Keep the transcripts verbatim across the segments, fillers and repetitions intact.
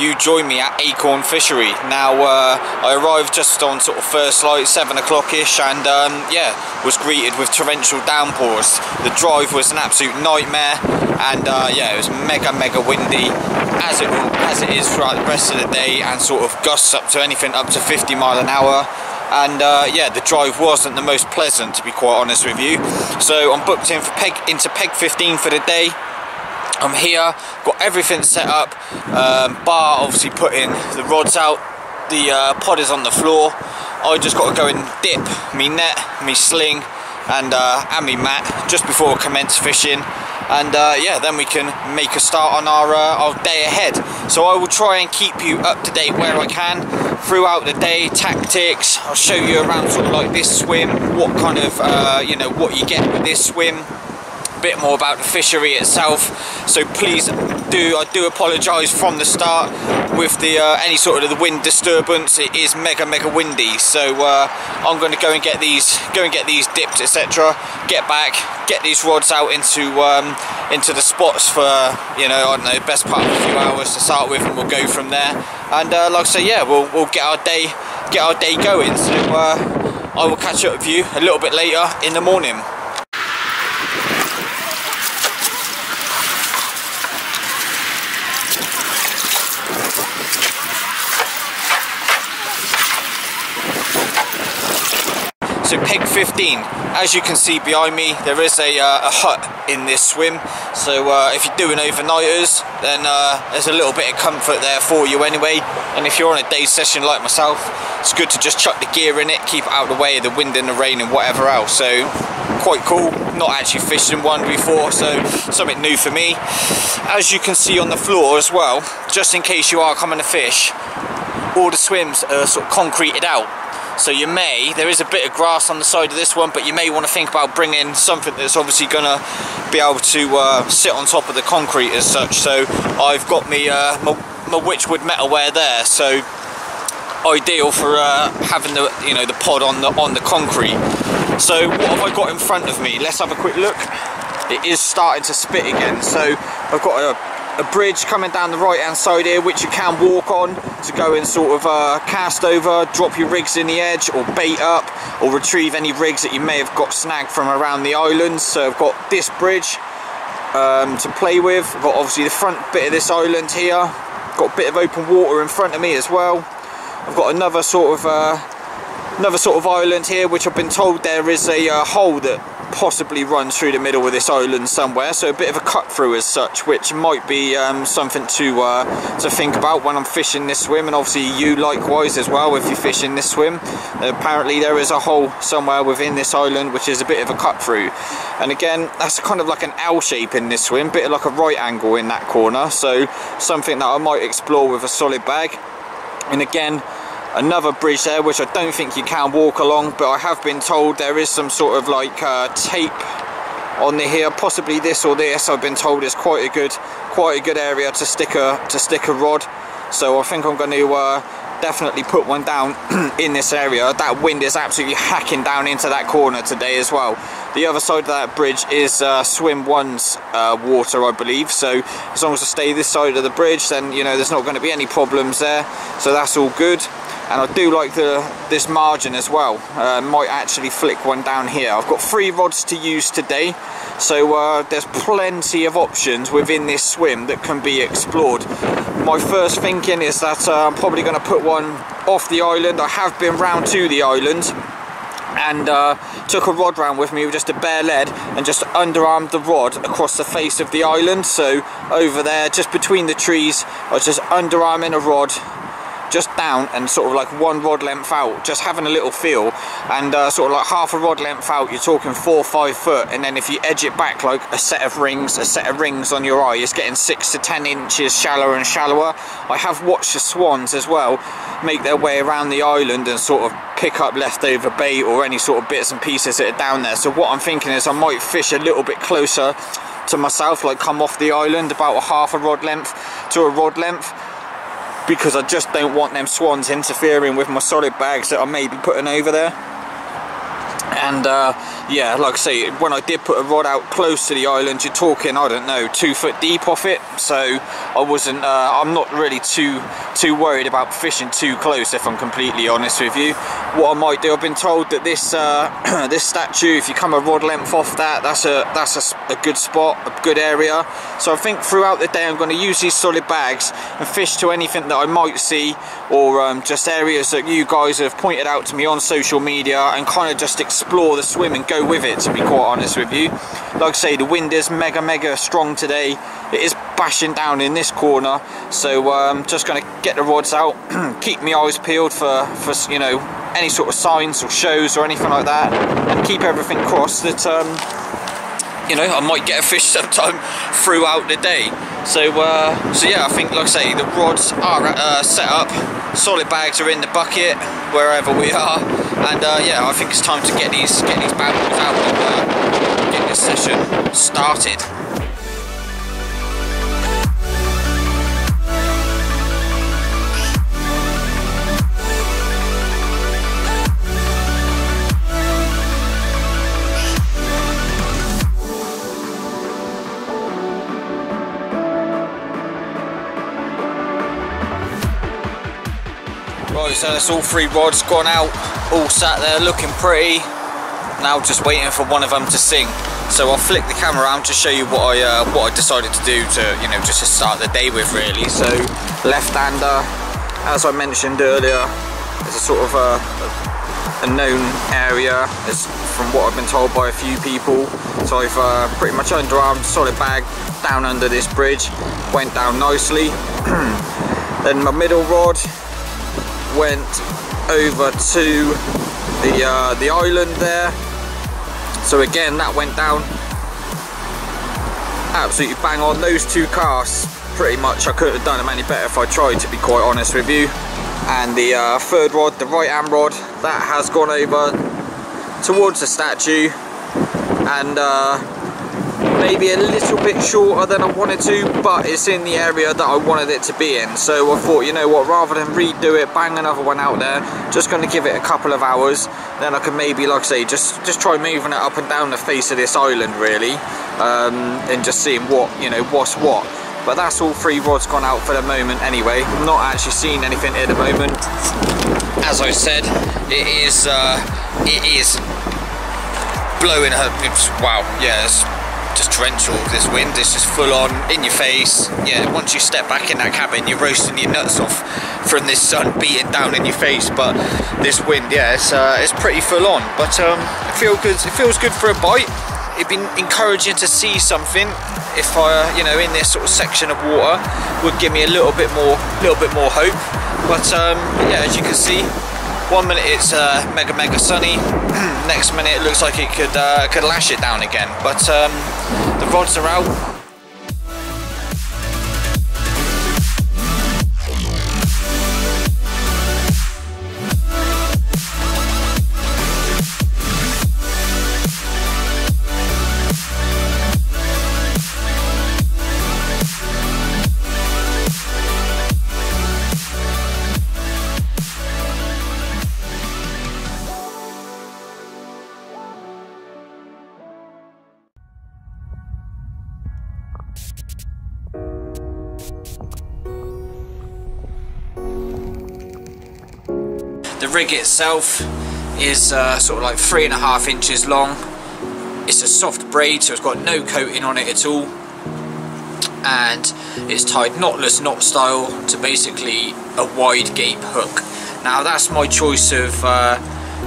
you join me at Acorn Fishery. Now uh, I arrived just on sort of first light, seven o'clock ish, and um, yeah, was greeted with torrential downpours. The drive was an absolute nightmare, and uh, yeah, it was mega mega windy as it, as it is throughout the rest of the day, and sort of gusts up to anything up to fifty mile an hour. And uh, yeah, the drive wasn't the most pleasant, to be quite honest with you. So I'm booked in for peg, into peg fifteen for the day. I'm here, got everything set up, um, bar obviously putting the rods out, the uh, pod is on the floor. I just got to go and dip me net, me sling, and uh, and me mat just before I commence fishing. And uh, yeah, then we can make a start on our, uh, our day ahead. So I will try and keep you up to date where I can throughout the day. Tactics, I'll show you around sort of like this swim, what kind of, uh, you know, what you get with this swim. A bit more about the fishery itself. So please do, I do apologise from the start with the uh, any sort of the wind disturbance. It is mega mega windy. So uh, I'm going to go and get these, go and get these dipped, et cetera. Get back. Get these rods out into um, into the spots for, you know, I don't know, best part of a few hours to start with, and we'll go from there. And uh, like I say, yeah, we'll we'll get our day get our day going. So uh, I will catch up with you a little bit later in the morning. So peg fifteen, as you can see behind me, there is a, uh, a hut in this swim. So uh, if you're doing overnighters, then uh, there's a little bit of comfort there for you anyway. And if you're on a day session like myself, it's good to just chuck the gear in it, keep it out of the way of the wind and the rain and whatever else. So quite cool, not actually fished in one before, so something new for me. As you can see on the floor as well, just in case you are coming to fish, all the swims are sort of concreted out. So you may, there is a bit of grass on the side of this one, but you may want to think about bringing something that's obviously going to be able to uh, sit on top of the concrete as such. So I've got me, uh, my, my Witchwood metalware there, so ideal for uh, having the, you know, the pod on the, on the concrete. So what have I got in front of me? Let's have a quick look. It is starting to spit again, so I've got a a bridge coming down the right hand side here, which you can walk on to go and sort of uh, cast over, drop your rigs in the edge or bait up or retrieve any rigs that you may have got snagged from around the island. So I've got this bridge um, to play with. I've got obviously the front bit of this island here, got a bit of open water in front of me as well. I've got another sort of uh, another sort of island here, which I've been told there is a uh, hole that possibly run through the middle of this island somewhere, so a bit of a cut through as such, which might be um, something to uh, to think about when I'm fishing this swim, and obviously you likewise as well if you're fishing this swim. Uh, apparently there is a hole somewhere within this island which is a bit of a cut through, and again that's kind of like an L shape in this swim, bit of like a right angle in that corner, so something that I might explore with a solid bag. And again, another bridge there, which I don't think you can walk along, but I have been told there is some sort of like uh, tape on the here, possibly this or this. I've been told it's quite a good, quite a good area to stick a to stick a rod. So I think I'm going to uh, definitely put one down in this area. That wind is absolutely hacking down into that corner today as well. The other side of that bridge is uh, swim one's uh, water, I believe. So as long as I stay this side of the bridge, then you know there's not going to be any problems there. So that's all good. And I do like the this margin as well. Uh, might actually flick one down here. I've got three rods to use today, so uh, there's plenty of options within this swim that can be explored. My first thinking is that uh, I'm probably going to put one off the island. I have been round to the island and uh, took a rod round with me with just a bare lead and just underarmed the rod across the face of the island. So over there, just between the trees, I was just underarming a rod just down and sort of like one rod length out, just having a little feel, and uh, sort of like half a rod length out, you're talking four or five foot, and then if you edge it back like a set of rings a set of rings on your eye, it's getting six to ten inches shallower and shallower. I have watched the swans as well make their way around the island and sort of pick up leftover bait or any sort of bits and pieces that are down there. So what I'm thinking is I might fish a little bit closer to myself, like come off the island about a half a rod length to a rod length, because I just don't want them swans interfering with my solid bags that I may be putting over there. And uh, yeah, like I say, when I did put a rod out close to the island, you're talking, I don't know, two foot deep off it. So I wasn't, uh, I'm not really too too worried about fishing too close, if I'm completely honest with you. What I might do, I've been told that this uh, this statue, if you come a rod length off that, that's a that's a, a good spot, a good area. So I think throughout the day I'm going to use these solid bags and fish to anything that I might see, or um, just areas that you guys have pointed out to me on social media, and kind of just explore the swim and go with it, to be quite honest with you. Like I say, the wind is mega mega strong today. It is bashing down in this corner, so I'm um, just going to get the rods out, keep my eyes peeled for, for you know, any sort of signs or shows or anything like that, and keep everything crossed that um, you know, I might get a fish sometime throughout the day. So uh, so yeah, I think, like I say, the rods are uh, set up, solid bags are in the bucket wherever we are, and uh, yeah, I think it's time to get these get these bad boys out and uh, get this session started. So that's all three rods gone out, all sat there looking pretty, now just waiting for one of them to sink. So I'll flick the camera around to show you what I uh, what I decided to do to, you know, just to start the day with, really. So left-hander, as I mentioned earlier, is a sort of a, a known area, as from what I've been told by a few people. So I've uh, pretty much underarmed solid bag down under this bridge, went down nicely. Then my middle rod went over to the uh, the island there, so again that went down absolutely bang on. Those two casts, pretty much I couldn't have done them any better if I tried, to be quite honest with you. And the uh, third rod, the right hand rod, that has gone over towards the statue, and uh, maybe a little bit shorter than I wanted to, but it's in the area that I wanted it to be in. So I thought, you know what, rather than redo it, bang another one out there, just going to give it a couple of hours, then I can maybe, like I say, just just try moving it up and down the face of this island, really, um, and just seeing what, you know, what's what. But that's all three rods gone out for the moment anyway. I'm not actually seeing anything at the moment. As I said, it is uh, it is blowing her, it's, wow, yeah, it's just torrential. This wind is just full on in your face. Yeah, once you step back in that cabin, you're roasting your nuts off from this sun beating down in your face. But this wind, yeah, it's uh, it's pretty full on. But um, it feels good. It feels good for a bite. It'd be encouraging to see something. If I, you know, in this sort of section of water, would give me a little bit more, little bit more hope. But um, yeah, as you can see, one minute it's uh, mega mega sunny, next minute it looks like it could uh, could lash it down again. But um, the rods are out. The rig itself is uh, sort of like three and a half inches long. It's a soft braid, so it's got no coating on it at all, and it's tied knotless knot style to basically a wide gape hook. Now that's my choice of uh,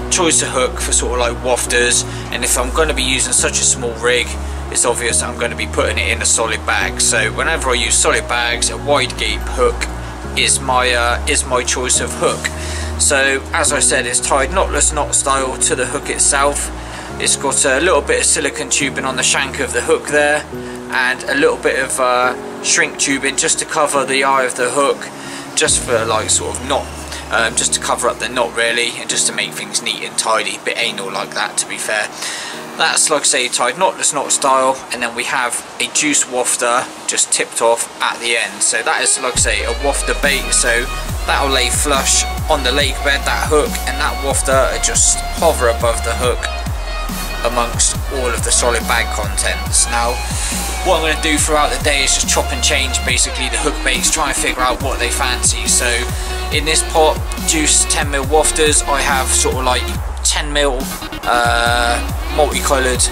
choice of hook for sort of like wafters, and if I'm going to be using such a small rig, it's obvious that I'm going to be putting it in a solid bag. So whenever I use solid bags, a wide gape hook is my uh, is my choice of hook. So as I said, it's tied knotless knot style to the hook itself. It's got a little bit of silicone tubing on the shank of the hook there, and a little bit of uh, shrink tubing just to cover the eye of the hook, just for like sort of knot, um, just to cover up the knot really, and just to make things neat and tidy, bit anal like that, to be fair. That's, like I say, tied knotless knot style, and then we have a juice wafter just tipped off at the end. So that is, like I say, a wafter bait, so that'll lay flush on the lake bed, that hook, and that wafter just hover above the hook amongst all of the solid bag contents. Now, what I'm going to do throughout the day is just chop and change basically the hook baits, try and figure out what they fancy. So in this pot, Juice ten mil wafters, I have sort of like ten mil uh, multicoloured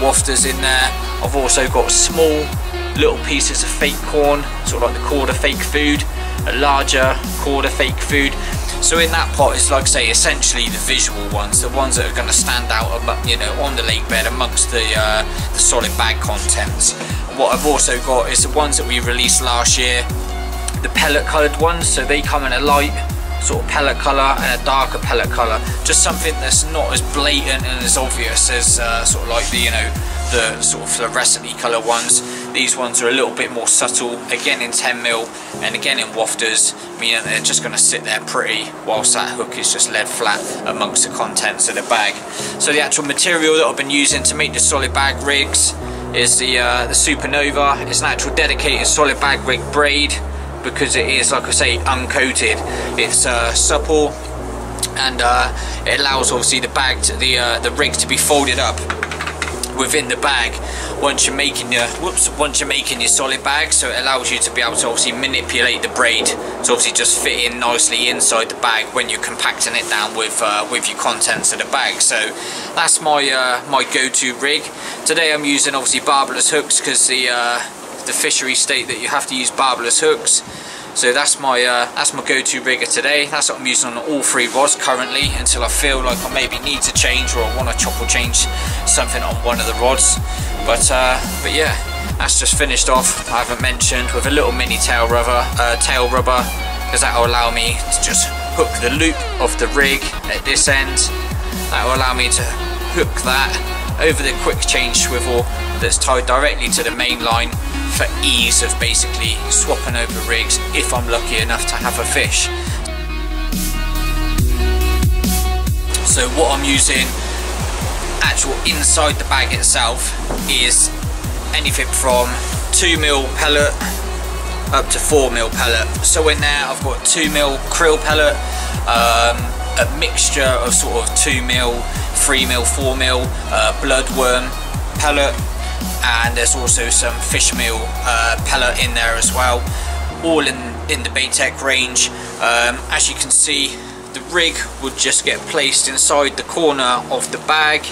wafters in there. I've also got small little pieces of fake corn, sort of like the quarter fake food, a larger quarter fake food. So in that pot is, like I say, essentially the visual ones, the ones that are going to stand out, you know, on the lake bed amongst the, uh, the solid bag contents. What I've also got is the ones that we released last year, the pellet coloured ones. So they come in a light sort of pellet colour and a darker pellet colour, just something that's not as blatant and as obvious as uh, sort of like the, you know, the sort of fluorescent-y colour ones. These ones are a little bit more subtle, again in ten mil and again in wafters, meaning they're just going to sit there pretty whilst that hook is just lead flat amongst the contents of the bag. So the actual material that I've been using to make the solid bag rigs is the, uh, the Supernova. It's an actual dedicated solid bag rig braid, because it is, like I say, uncoated. It's uh, supple, and uh, it allows obviously the bag, to, the uh, the rig, to be folded up within the bag once you're making your whoops once you're making your solid bag. So it allows you to be able to obviously manipulate the braid to obviously just fit in nicely inside the bag when you're compacting it down with uh, with your contents of the bag. So that's my uh, my go-to rig. Today I'm using obviously barbless hooks, because the uh, the fishery state that you have to use barbless hooks. So that's my uh, that's my go-to rigger today. That's what I'm using on all three rods currently, until I feel like I maybe need to change, or I want to chop or change something on one of the rods. But uh, but yeah, that's just finished off, I haven't mentioned, with a little mini tail rubber, uh, tail rubber, because that will allow me to just hook the loop of the rig at this end. That will allow me to hook that over the quick change swivel that's tied directly to the main line, for ease of basically swapping over rigs if I'm lucky enough to have a fish. So what I'm using actual inside the bag itself is anything from two mil pellet up to four mil pellet. So in there I've got two mil krill pellet, um, a mixture of sort of two mil, three mil, four mil uh, bloodworm pellet, and there's also some fish meal uh, pellet in there as well, all in, in the Baytech range. Um, as you can see, the rig would just get placed inside the corner of the bag.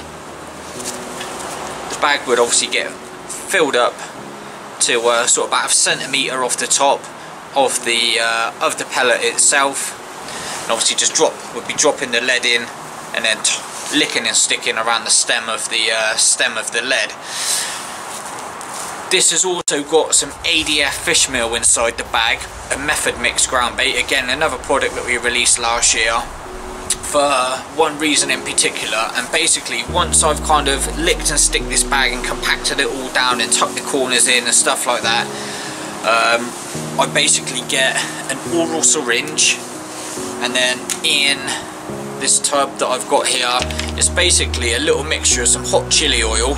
The bag would obviously get filled up to uh, sort of about a centimetre off the top of the, uh, of the pellet itself, and obviously just drop, would be dropping the lead in and then licking and sticking around the stem of the uh, stem of the lead. This has also got some A D F fish meal inside the bag, a method mix ground bait, again another product that we released last year for uh, one reason in particular. And basically, once I've kind of licked and sticked this bag and compacted it all down and tucked the corners in and stuff like that, um, I basically get an oral syringe, and then in this tub that I've got here is basically a little mixture of some hot chili oil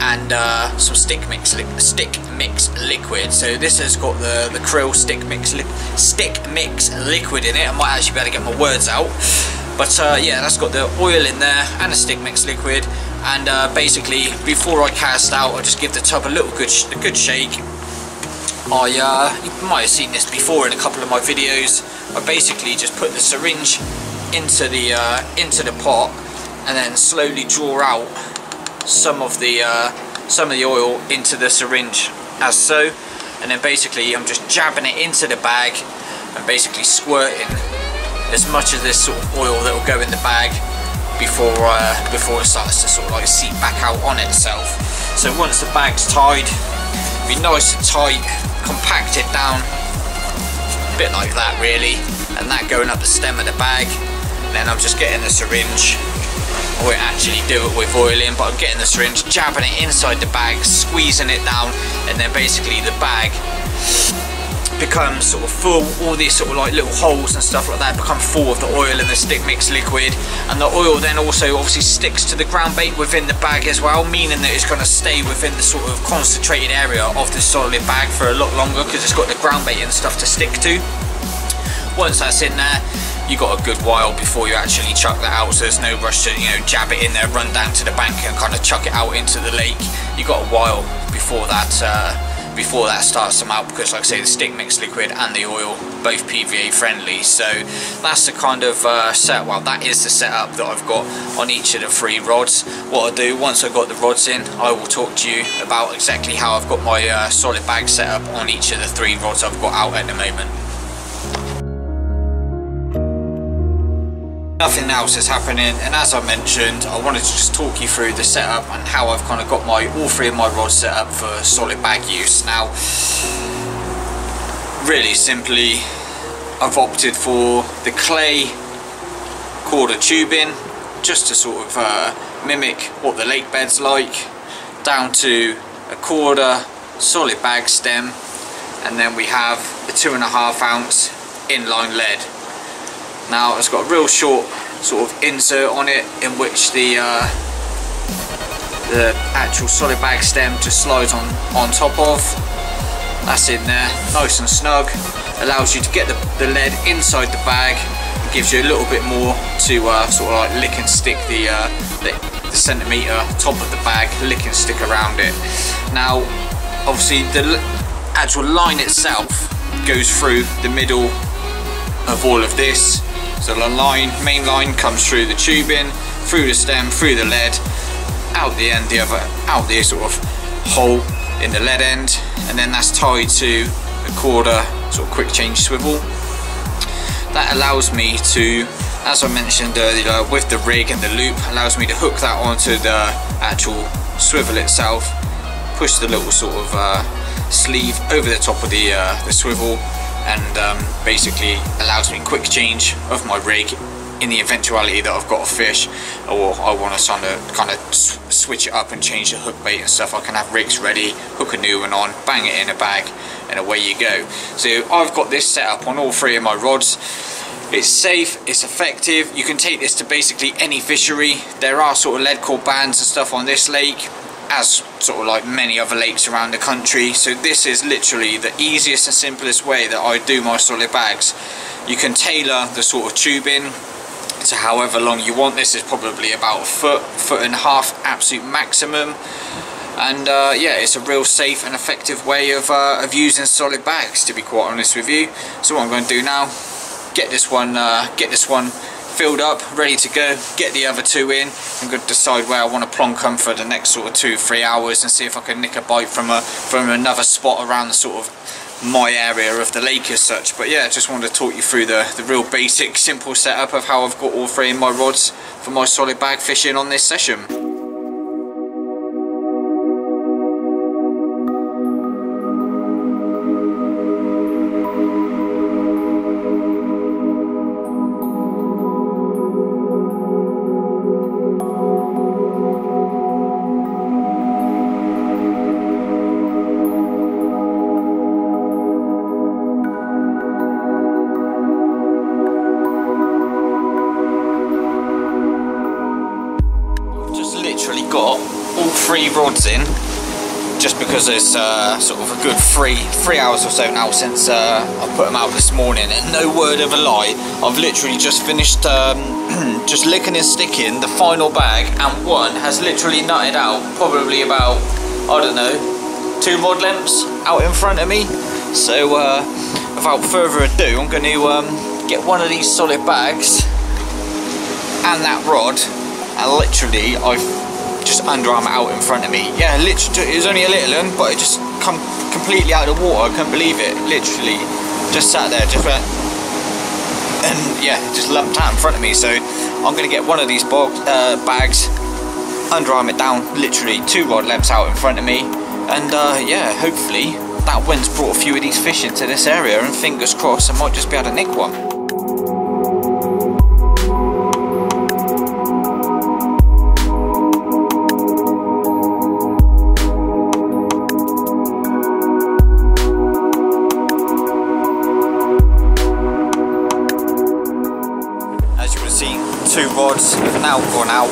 and uh, some stick mix li stick mix liquid. So this has got the, the krill stick mix li stick mix liquid in it. I might actually be able to get my words out, but uh, yeah, that's got the oil in there and the stick mix liquid. And uh, basically, before I cast out, I just give the tub a little good sh a good shake. I uh, you might have seen this before in a couple of my videos. I basically just put the syringe into the uh, into the pot, and then slowly draw out some of the uh, some of the oil into the syringe as so, and then basically I'm just jabbing it into the bag and basically squirting as much of this sort of oil that will go in the bag before uh, before it starts to sort of like seep back out on itself. So once the bag's tied, be nice and tight, compact it down a bit like that really, and that going up the stem of the bag. And then I'm just getting the syringe. I won't actually do it with oil in, but I'm getting the syringe, jabbing it inside the bag, squeezing it down, and then basically the bag becomes sort of full. All these sort of like little holes and stuff like that become full of the oil and the stick mix liquid, and the oil then also obviously sticks to the ground bait within the bag as well, meaning that it's going to stay within the sort of concentrated area of the solid bag for a lot longer, because it's got the ground bait and stuff to stick to. Once that's in there, you got a good while before you actually chuck that out, so there's no rush to, you know, jab it in there, run down to the bank and kind of chuck it out into the lake. You got a while before that uh, before that starts to melt, because like I say, the stick mix liquid and the oil, both P V A friendly. So that's the kind of uh, set, well that is the setup that I've got on each of the three rods. What I'll do once I've got the rods in, I will talk to you about exactly how I've got my uh, solid bag set up on each of the three rods I've got out at the moment. Nothing else is happening, and as I mentioned, I wanted to just talk you through the setup and how I've kind of got my all three of my rods set up for solid bag use. Now, really simply, I've opted for the clay quarter tubing just to sort of uh, mimic what the lake bed's like, down to a quarter solid bag stem, and then we have a two and a half ounce inline lead. Now it's got a real short sort of insert on it, in which the uh, the actual solid bag stem just slides on on top of. That's in there, nice and snug. Allows you to get the, the lead inside the bag. It gives you a little bit more to uh, sort of like lick and stick the, uh, the the centimeter top of the bag, lick and stick around it. Now, obviously, the actual line itself goes through the middle of all of this. So the line, main line comes through the tubing, through the stem, through the lead, out the end, the other, out the sort of hole in the lead end, and then that's tied to a quarter sort of quick change swivel. That allows me to, as I mentioned earlier, with the rig and the loop, allows me to hook that onto the actual swivel itself, push the little sort of uh, sleeve over the top of the, uh, the swivel, and um, basically allows me quick change of my rig in the eventuality that I've got a fish, or I want to kind of switch it up and change the hook bait and stuff. I can have rigs ready, hook a new one on, bang it in a bag, and away you go. So I've got this set up on all three of my rods. It's safe, it's effective. You can take this to basically any fishery. There are sort of lead core bands and stuff on this lake, as sort of like many other lakes around the country. So this is literally the easiest and simplest way that I do my solid bags. You can tailor the sort of tubing to however long you want. This is probably about a foot, foot and a half absolute maximum. And uh, yeah, it's a real safe and effective way of, uh, of using solid bags, to be quite honest with you. So what I'm going to do now, get this one, uh, get this one filled up, ready to go, get the other two in. I'm going to decide where I want to plonk them for the next sort of two, three hours and see if I can nick a bite from a from another spot around the sort of my area of the lake as such. But yeah, just wanted to talk you through the, the real basic, simple setup of how I've got all three of my rods for my solid bag fishing on this session. Rods in, just because it's uh, sort of a good three three hours or so now since uh, I put them out this morning, and no word of a lie, I've literally just finished um, just licking and sticking the final bag, and one has literally nutted out probably about, I don't know, two rod lengths out in front of me. So uh, without further ado, I'm going to um, get one of these solid bags and that rod, and literally I've just underarm out in front of me. Yeah, literally, it was only a little one, but it just come completely out of the water. I couldn't believe it. Literally, just sat there, just went, and yeah, just lumped out in front of me. So I'm gonna get one of these box, uh, bags, underarm it down, literally two rod lengths out in front of me, and uh, yeah, hopefully that wind's brought a few of these fish into this area, and fingers crossed, I might just be able to nick one. Two rods have now gone out,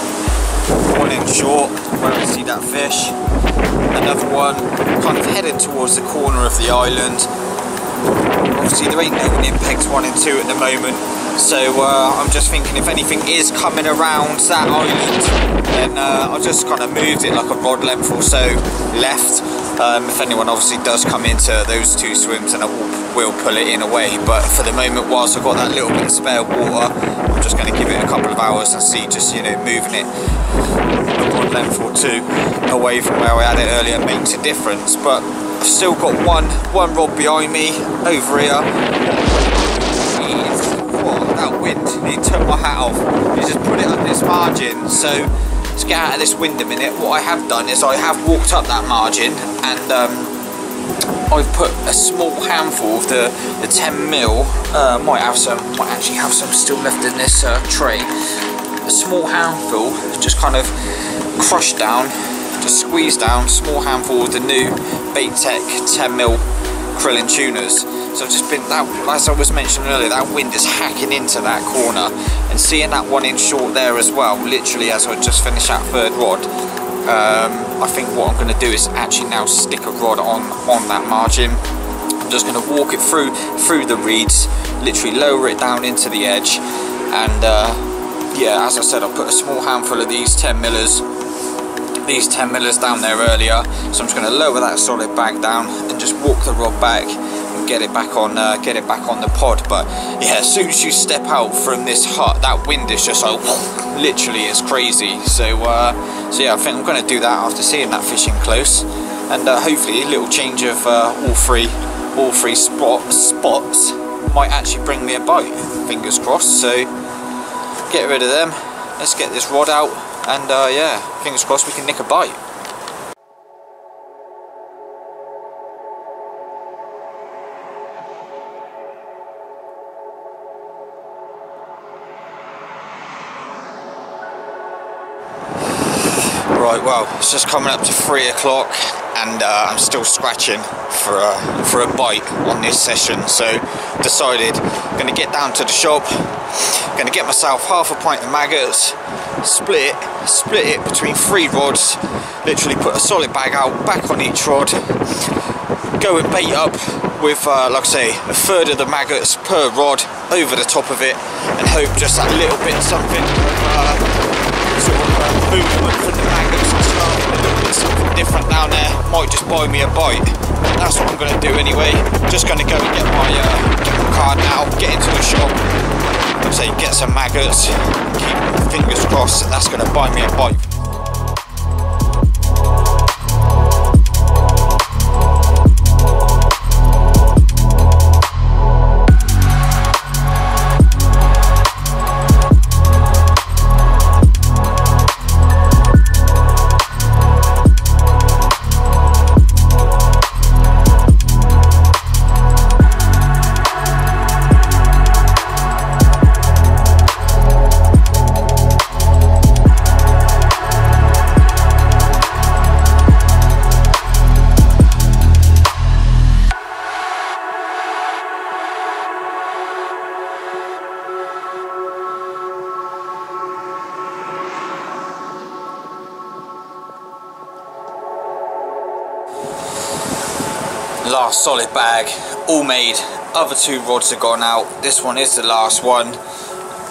one in short, where I see that fish, another one kind of headed towards the corner of the island, obviously there ain't no one in pegs one and two at the moment, so uh, I'm just thinking if anything is coming around that island, then uh, I've just kind of moved it like a rod length or so left. Um, if anyone obviously does come into those two swims, then I will pull it in away, but for the moment, whilst I've got that little bit of spare water, I'm just going to give it a couple of hours and see, just, you know, moving it one length or two away from where I had it earlier makes a difference. But I've still got one one rod behind me over here. What, that wind, he took my hat off, he just put it on this margin. So let's get out of this wind a minute. What I have done is I have walked up that margin and um I've put a small handful of the, the ten mil, uh, might have some, might actually have some still left in this uh, tray. A small handful, just kind of crushed down, just squeezed down, small handful of the new Baytech ten mil krill and tuners. So I've just been, that, as I was mentioning earlier, that wind is hacking into that corner, and seeing that one in short there as well, literally as I just finished that third rod, um, I think what I'm going to do is actually now stick a rod on, on that margin. I'm just going to walk it through, through the reeds, literally lower it down into the edge, and uh, yeah, as I said, I put a small handful of these ten millers, these ten millers down there earlier, so I'm just going to lower that solid bag down and just walk the rod back and get it back on, uh, get it back on the pod. But yeah, as soon as you step out from this hut, that wind is just like, literally, it's crazy. So, uh, so yeah, I think I'm going to do that after seeing that fishing close, and uh, hopefully a little change of uh, all three, all three spot spots might actually bring me a bite. Fingers crossed. So. Get rid of them, let's get this rod out, and uh, yeah, fingers crossed we can nick a bite. Right, well, it's just coming up to three o'clock and uh, I'm still scratching for a, for a bite on this session, so decided I'm going to get down to the shop. Going to get myself half a pint of maggots, split it, split it between three rods, literally put a solid bag out, back on each rod, go and bait up with, uh, like I say, a third of the maggots per rod over the top of it, and hope just that little bit of something, uh, sort of uh, movement from the maggots and stuff, a little bit something different down there, might just buy me a bite. That's what I'm going to do anyway. Just going to go and get my, uh, get my card now, get into the shop. So you get some maggots, keep fingers crossed that that's going to buy me a bite. Last solid bag, all made, other two rods have gone out, this one is the last one.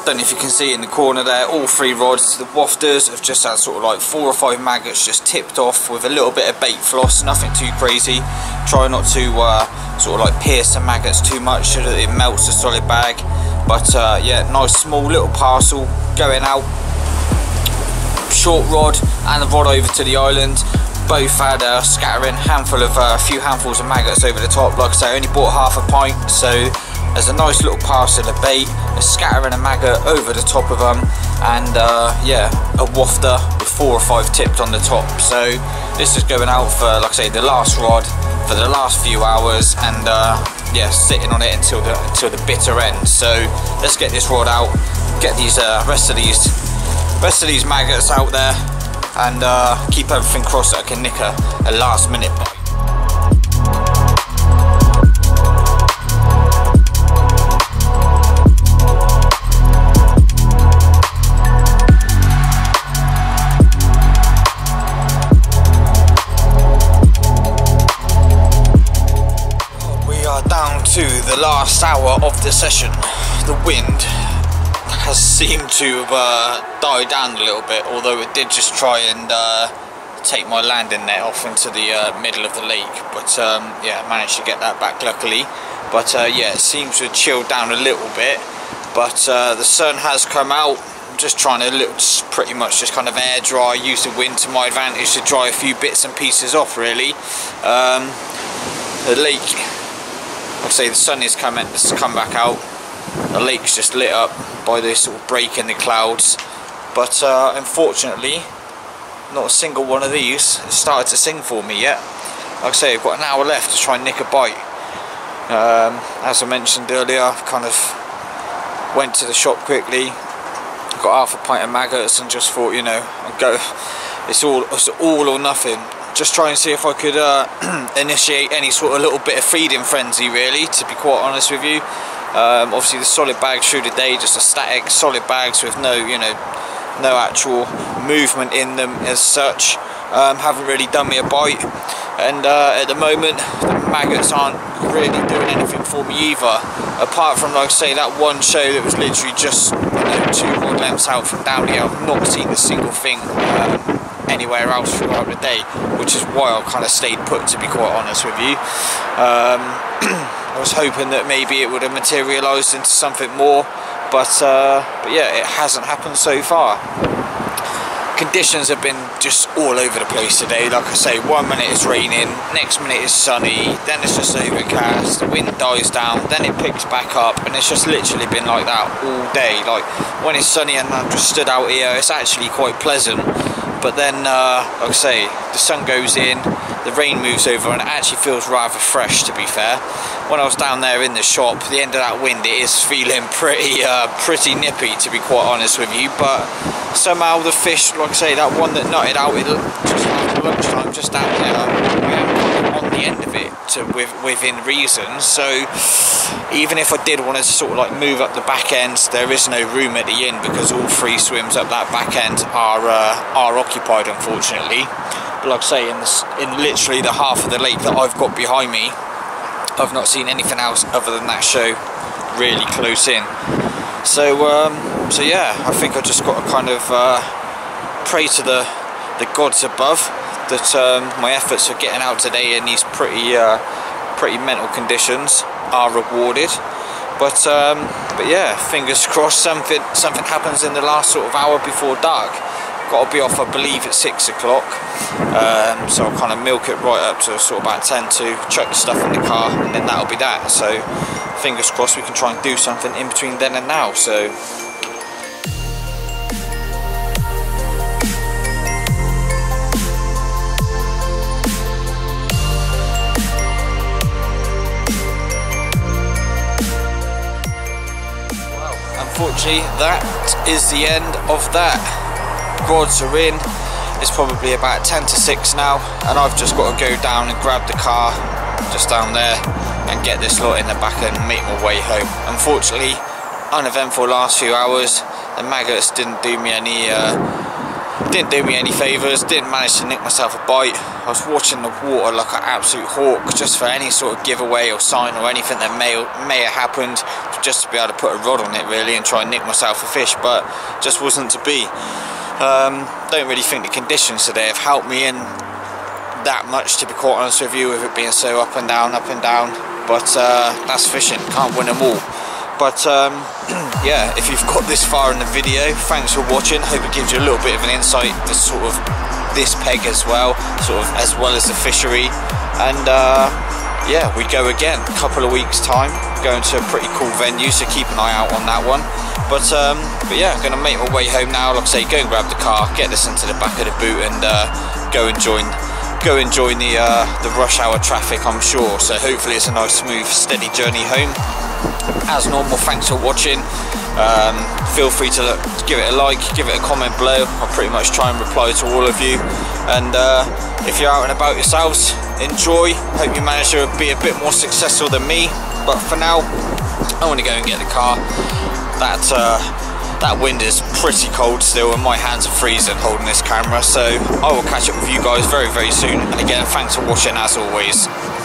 Don't know if you can see in the corner there, all three rods, the wafters have just had sort of like four or five maggots just tipped off with a little bit of bait floss, nothing too crazy. Try not to uh, sort of like pierce the maggots too much so that it melts the solid bag, but uh, yeah, nice small little parcel going out. Short rod and the rod over to the island. Both had a scattering handful of a uh, few handfuls of maggots over the top. Like I say, I only bought half a pint, so there's a nice little parcel of bait, a scattering a maggot over the top of them, and uh, yeah, a wafter with four or five tipped on the top. So this is going out for, like I say, the last rod for the last few hours, and uh, yeah, sitting on it until the until the bitter end. So let's get this rod out, get these uh, rest of these rest of these maggots out there, and uh, keep everything crossed that I can nick a, a last minute bite. We are down to the last hour of the session. The wind has seemed to have uh, died down a little bit, although it did just try and uh, take my landing net off into the uh, middle of the lake, but um, yeah, managed to get that back luckily. But uh, yeah, it seems to have chilled down a little bit, but uh, the sun has come out. I'm just trying to look, pretty much just kind of air dry, use the wind to my advantage to dry a few bits and pieces off really. Um, the lake, I'd say the sun is coming, it's come back out, the lake's just lit up by this sort of break in the clouds, but uh, unfortunately not a single one of these has started to sing for me yet. Like I say, I've got an hour left to try and nick a bite. Um, as I mentioned earlier, I've kind of went to the shop quickly, got half a pint of maggots and just thought, you know, I'd go, it's all, it's all or nothing. Just try and see if I could uh, initiate any sort of little bit of feeding frenzy really, to be quite honest with you. Um, obviously the solid bags through the day, just a static solid bags with no, you know, no actual movement in them as such, um, haven't really done me a bite, and uh, at the moment the maggots aren't really doing anything for me either, apart from, like I say, that one show that was literally just, you know, two rod lengths out from down here. I've not seen a single thing um, anywhere else throughout the day, which is why I kind of stayed put, to be quite honest with you. um, I was hoping that maybe it would have materialised into something more, But, uh, but yeah, it hasn't happened so far. Conditions have been just all over the place today. Like I say, one minute it's raining, next minute it's sunny, then it's just overcast, the wind dies down, then it picks back up, and it's just literally been like that all day. Like, when it's sunny and I've just stood out here, it's actually quite pleasant. But then, uh, like I say, the sun goes in, the rain moves over, and it actually feels rather fresh, to be fair. When I was down there in the shop, the end of that wind, it is feeling pretty uh, pretty nippy, to be quite honest with you. But somehow the fish, like I say, that one that nutted out it just after lunchtime, just down there, um, on the end of it, to, with, within reason. So even if I did want to sort of like move up the back end, there is no room at the end because all three swims up that back end are uh, are occupied, unfortunately. But like I say, in, this, in literally the half of the lake that I've got behind me, I've not seen anything else other than that show really close in. So um, so yeah, I think I've just got to kind of uh, pray to the, the gods above that um, my efforts of getting out today in these pretty uh, pretty mental conditions are rewarded. But um, but yeah, fingers crossed something something happens in the last sort of hour before dark. Got to be off, I believe, at six o'clock, um, so I'll kind of milk it right up to sort of about ten to, chuck the stuff in the car, and then that'll be that. So fingers crossed we can try and do something in between then and now. So unfortunately that is the end of that. Rods are in, it's probably about ten to six now, and I've just got to go down and grab the car just down there and get this lot in the back and make my way home. Unfortunately, uneventful last few hours. The maggots didn't do me any uh, didn't do me any favours, didn't manage to nick myself a bite. I was watching the water like an absolute hawk just for any sort of giveaway or sign or anything that may, may have happened, just to be able to put a rod on it really and try and nick myself a fish, but just wasn't to be. Um, don't really think the conditions today have helped me in that much, to be quite honest with you, with it being so up and down, up and down. But uh, that's fishing, can't win them all. But um, yeah, if you've got this far in the video, thanks for watching. Hope it gives you a little bit of an insight to sort of this peg as well, sort of as well as the fishery. And uh, yeah, we go again, couple of weeks time, going to a pretty cool venue, so keep an eye out on that one. But, um, but yeah, I'm going to make my way home now. Like I say, go and grab the car, get this into the back of the boot, and uh, go and join go and join the, uh, the rush hour traffic, I'm sure. So hopefully it's a nice, smooth, steady journey home. As normal, thanks for watching. Um, feel free to look, give it a like, give it a comment below. I'll pretty much try and reply to all of you. And uh, if you're out and about yourselves, enjoy. Hope you manage to be a bit more successful than me. But for now, I want to go and get the car. That uh, that wind is pretty cold still, and my hands are freezing holding this camera. So I will catch up with you guys very, very soon. And again, thanks for watching as always.